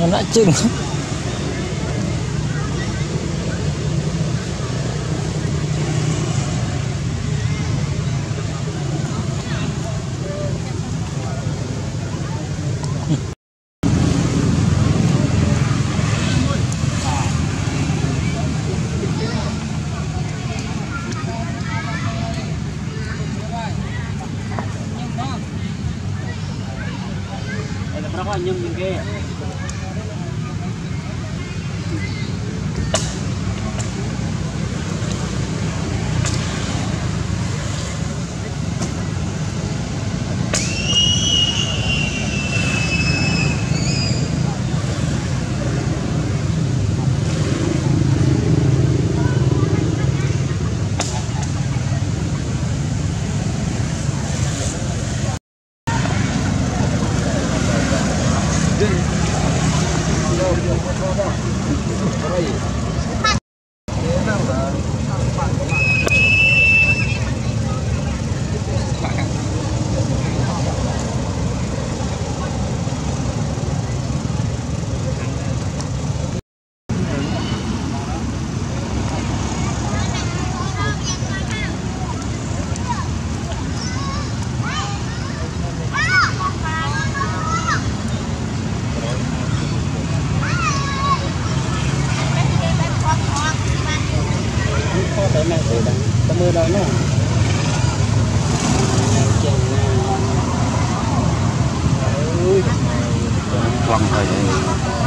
nó đã chừng nhưng ghê đó nè. Quăng thôi. Hãy subscribe cho kênh Ghiền Mì Gõ để không bỏ lỡ những video hấp dẫn.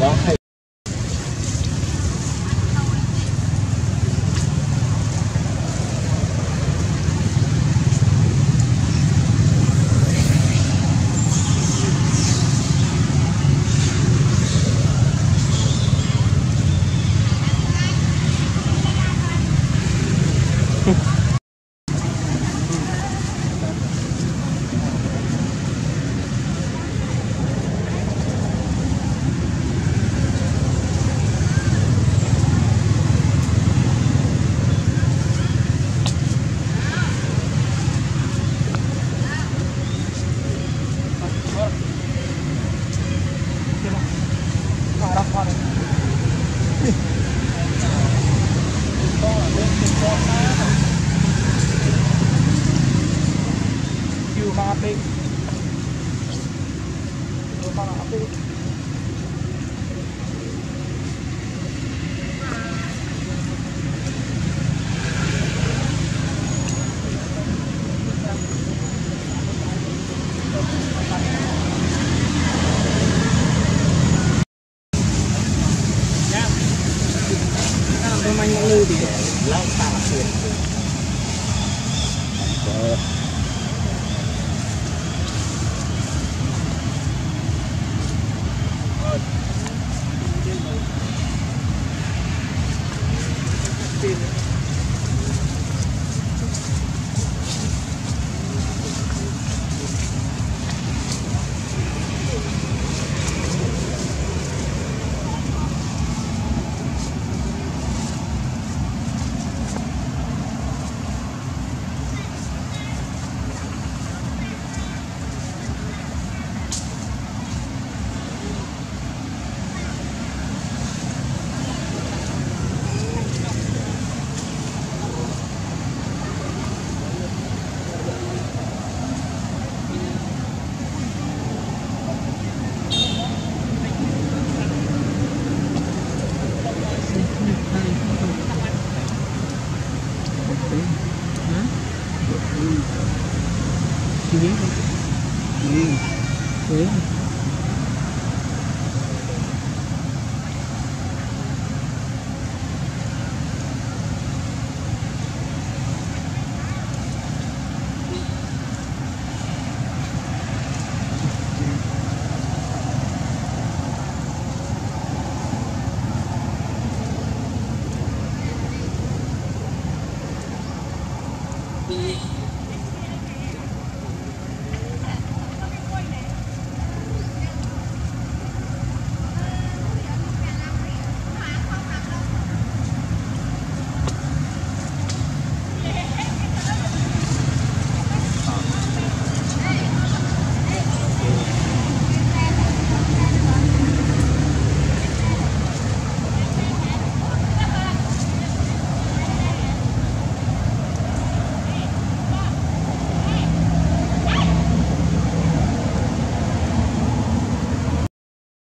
có hay.